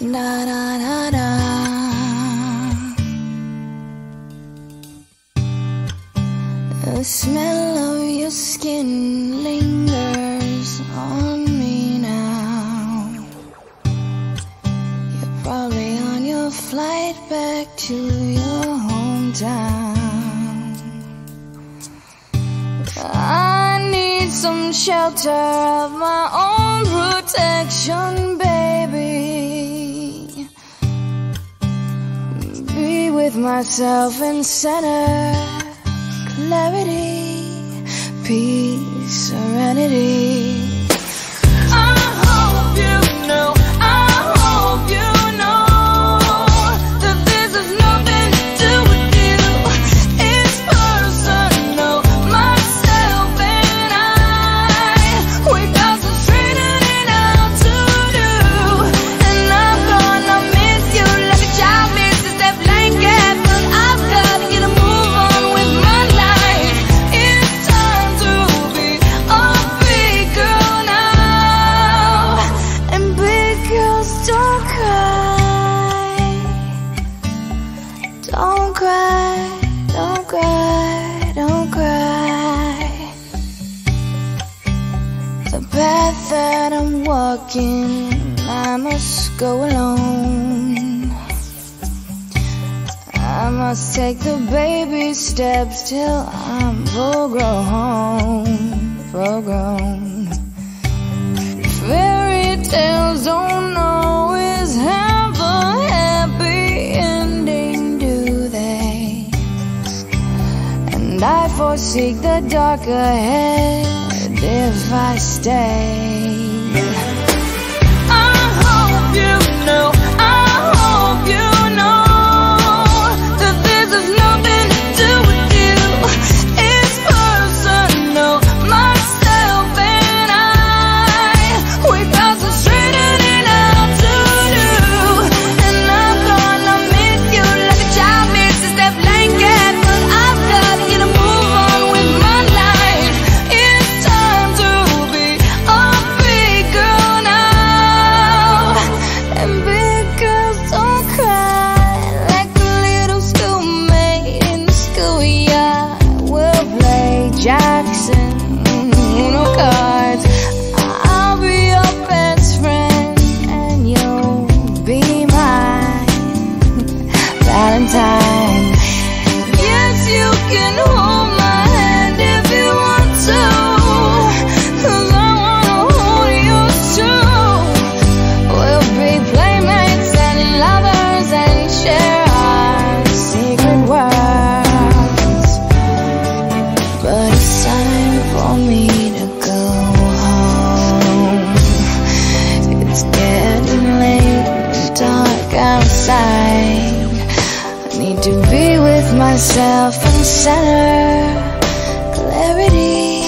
da da da da. The smell of your skin lingers on me now. You're probably on your flight back to your hometown. I need some shelter of my own protection, baby. Be with myself and center, clarity, peace, serenity. That I'm walking, I must go alone. I must take the baby steps till I'm full grown. Fairy tales don't always have a happy ending, do they? And I foresee the dark ahead if I stay. I hope you know, I hope you know, that this has nothing to do with you. It's personal, myself and I. We got some straightening out to do, and I'm gonna miss you like a child misses that blanket. But I've gotta get a move on with my life. It's time time. Yes, you can hold my hand if you want to, 'cause I wanna hold you too. We'll be playmates and lovers and share our secret worlds. But it's time for me to go home. It's getting late, dark outside. Need to be with myself and center, clarity,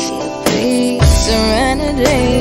peace, serenity.